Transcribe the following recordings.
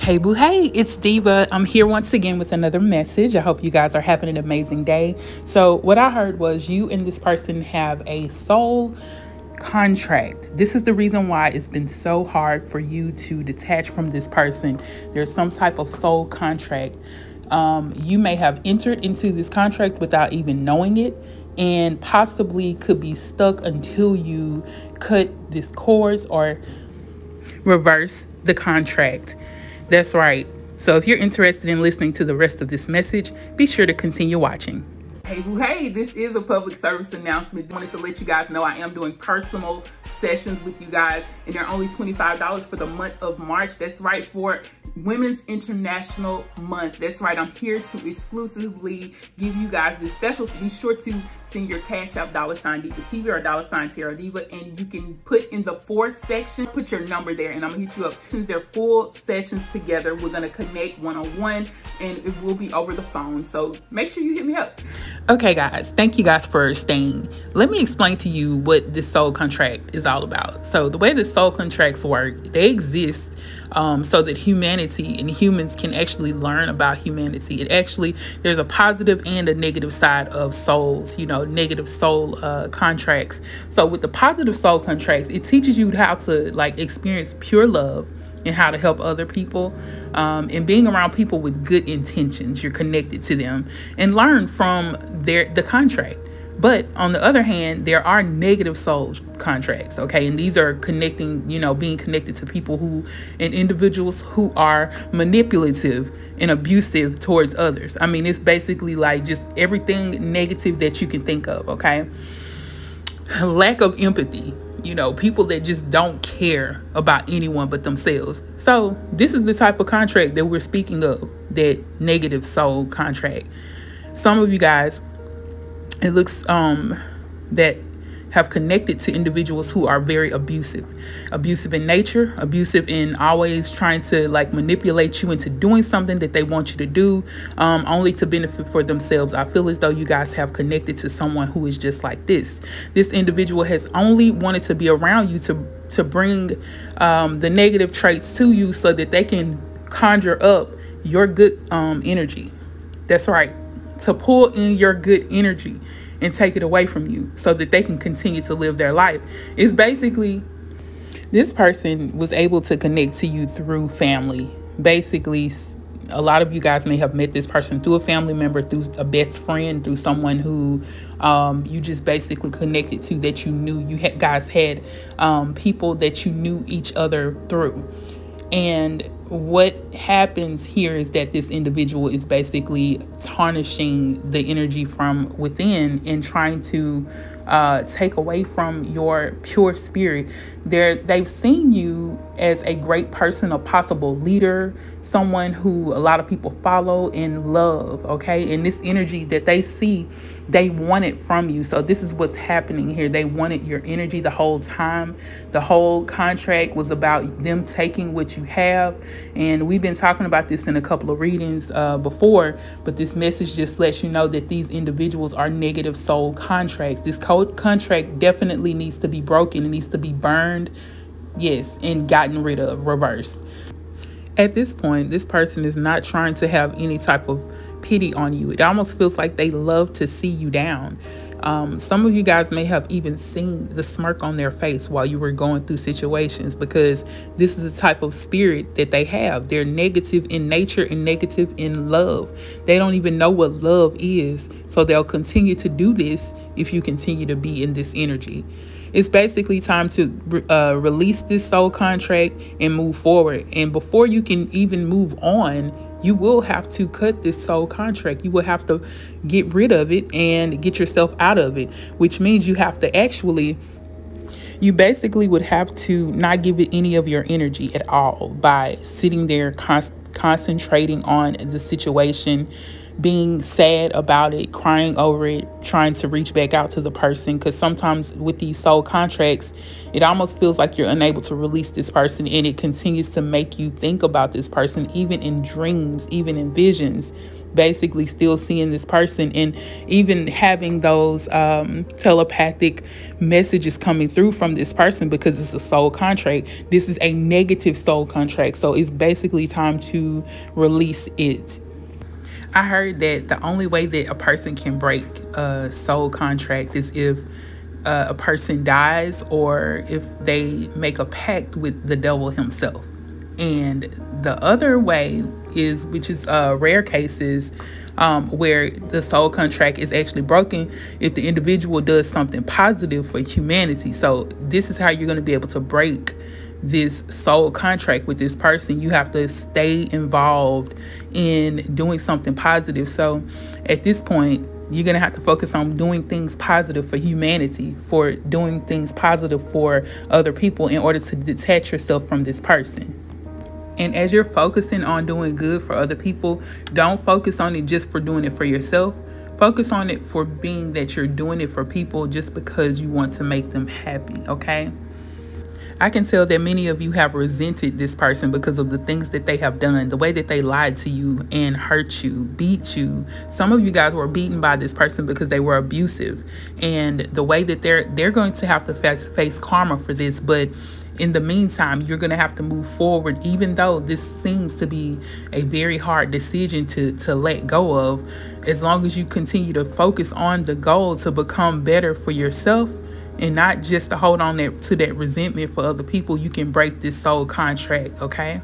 Hey boo, hey, it's Diva. I'm here once again with another message. I hope you guys are having an amazing day. So what I heard was you and this person have a soul contract. This is the reason why it's been so hard for you to detach from this person. There's some type of soul contract. You may have entered into this contract without even knowing it, and possibly could be stuck until you cut this course or reverse the contract. That's right. So if you're interested in listening to the rest of this message, be sure to continue watching. Hey, this is a public service announcement. I wanted to let you guys know I am doing personal sessions with you guys, and they're only $25 for the month of March. That's right, for Women's International Month. That's right, I'm here to exclusively give you guys this special. So be sure to send your Cash App $DivaTV or $Tarot Diva, and you can put in the fourth section, put your number there, and I'm gonna hit you up. They're full sessions together. We're gonna connect one-on-one, and it will be over the phone. So make sure you hit me up. Okay guys, thank you guys for staying. Let me explain to you what this soul contract is all about. So the way the soul contracts work, they exist so that humanity and humans can actually learn about humanity. It actually, there's a positive and a negative side of souls, you know, negative soul contracts. So with the positive soul contracts, it teaches you how to like experience pure love and how to help other people, and being around people with good intentions. You're connected to them and learn from the contract. But on the other hand, there are negative soul contracts, okay? And these are connecting, you know, being connected to people who, and individuals who are manipulative and abusive towards others. I mean, it's basically like just everything negative that you can think of, okay? Lack of empathy. You know, people that just don't care about anyone but themselves. So this is the type of contract that we're speaking of, that negative soul contract. Some of you guys, it looks that have connected to individuals who are very abusive in nature, abusive in always trying to like manipulate you into doing something that they want you to do, only to benefit for themselves. I feel as though you guys have connected to someone who is just like this. This individual has only wanted to be around you to bring the negative traits to you so that they can conjure up your good energy. That's right. To pull in your good energy and take it away from you so that they can continue to live their life. It's basically, this person was able to connect to you through family. Basically, a lot of you guys may have met this person through a family member, through a best friend, through someone who you just basically connected to, that you knew you had, guys had people that you knew each other through. And what happens here is that this individual is basically tarnishing the energy from within and trying to take away from your pure spirit. They've seen you as a great person, a possible leader, someone who a lot of people follow and love, okay? And this energy that they see, they want it from you. So this is what's happening here. They wanted your energy the whole time. The whole contract was about them taking what you have. And we've been talking about this in a couple of readings before, but this message just lets you know that these individuals are negative soul contracts. This code contract definitely needs to be broken. It needs to be burned. Yes, and gotten rid of, reversed. At this point, this person is not trying to have any type of pity on you. It almost feels like they love to see you down. Some of you guys may have even seen the smirk on their face while you were going through situations, because this is the type of spirit that they have. They're negative in nature and negative in love. They don't even know what love is, so they'll continue to do this if you continue to be in this energy. It's basically time to release this soul contract and move forward. And before you can even move on, you will have to cut this soul contract. You will have to get rid of it and get yourself out of it, which means you have to actually, you basically would have to not give it any of your energy at all by sitting there concentrating on the situation, being sad about it, crying over it, trying to reach back out to the person. Because sometimes with these soul contracts, it almost feels like you're unable to release this person, and it continues to make you think about this person, even in dreams, even in visions. basically still seeing this person and even having those telepathic messages coming through from this person, because it's a soul contract. This is a negative soul contract, so it's basically time to release it. I heard that the only way that a person can break a soul contract is if a person dies or if they make a pact with the devil himself. And the other way is, which is rare cases where the soul contract is actually broken, if the individual does something positive for humanity. So this is how you're going to be able to break this soul contract with this person. You have to stay involved in doing something positive. So at this point, you're going to have to focus on doing things positive for humanity, for doing things positive for other people, in order to detach yourself from this person. And as you're focusing on doing good for other people, don't focus on it just for doing it for yourself. Focus on it for being that you're doing it for people just because you want to make them happy, okay? I can tell that many of you have resented this person because of the things that they have done, the way that they lied to you and hurt you, beat you. Some of you guys were beaten by this person because they were abusive, and the way that they're going to have to face karma for this. But in the meantime, you're going to have to move forward, even though this seems to be a very hard decision to let go of. As long as you continue to focus on the goal to become better for yourself, and not just to hold on to that resentment for other people, you can break this soul contract, okay?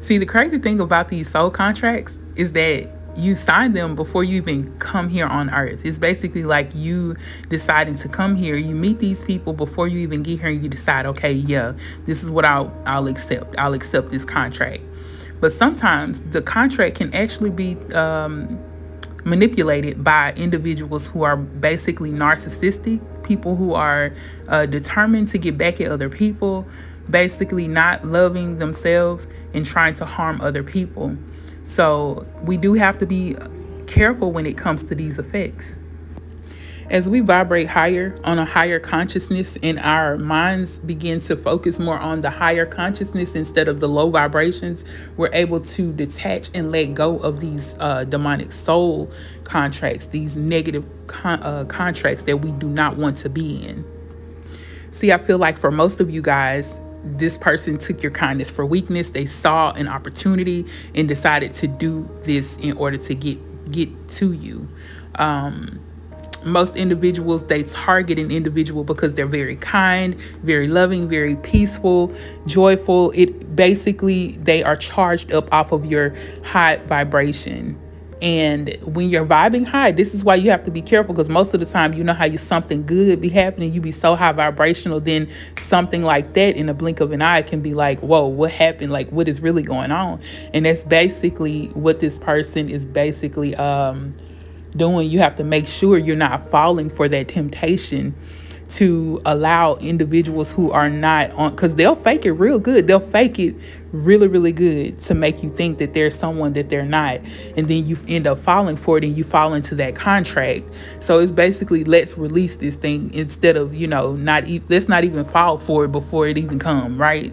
See, the crazy thing about these soul contracts is that you sign them before you even come here on earth. It's basically like you deciding to come here. You meet these people before you even get here, and you decide, okay, yeah, this is what I'll accept. I'll accept this contract. But sometimes the contract can actually be manipulated by individuals who are basically narcissistic, people who are determined to get back at other people, basically not loving themselves and trying to harm other people. So we do have to be careful when it comes to these effects. As we vibrate higher on a higher consciousness and our minds begin to focus more on the higher consciousness instead of the low vibrations, we're able to detach and let go of these demonic soul contracts, these negative contracts that we do not want to be in. See, I feel like for most of you guys, this person took your kindness for weakness. They saw an opportunity and decided to do this in order to get to you. Most individuals, they target an individual because they're very kind, very loving, very peaceful, joyful. It basically, they are charged up off of your high vibration. And when you're vibing high, this is why you have to be careful, because most of the time, you know how something good be happening, you be so high vibrational, then something like that in a blink of an eye can be like, whoa, what happened? Like, what is really going on? And that's basically what this person is basically doing. You have to make sure you're not falling for that temptation to allow individuals who are not on, because they'll fake it real good. They'll fake it really, really good to make you think that there's someone that they're not. And then you end up falling for it and you fall into that contract. So it's basically, let's release this thing instead of, you know, let's not even fall for it before it even come, right?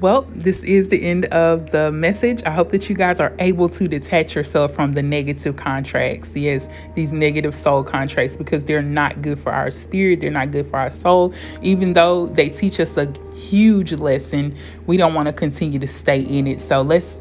Well, this is the end of the message. I hope that you guys are able to detach yourself from the negative contracts. Yes, these negative soul contracts, because they're not good for our spirit. They're not good for our soul. Even though they teach us a huge lesson, we don't want to continue to stay in it. So let's,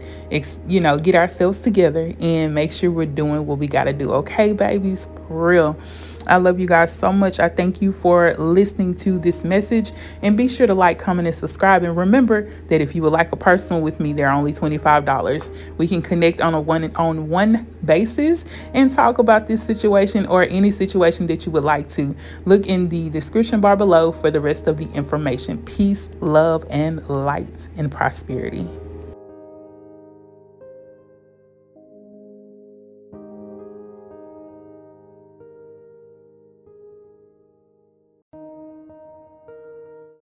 you know, get ourselves together and make sure we're doing what we got to do. Okay, babies, for real. I love you guys so much. I thank you for listening to this message, and be sure to like, comment, and subscribe. And remember that if you would like a personal with me, they're only $25. We can connect on a one-on-one basis and talk about this situation or any situation that you would like to. Look in the description bar below for the rest of the information. Peace, love, and light and prosperity.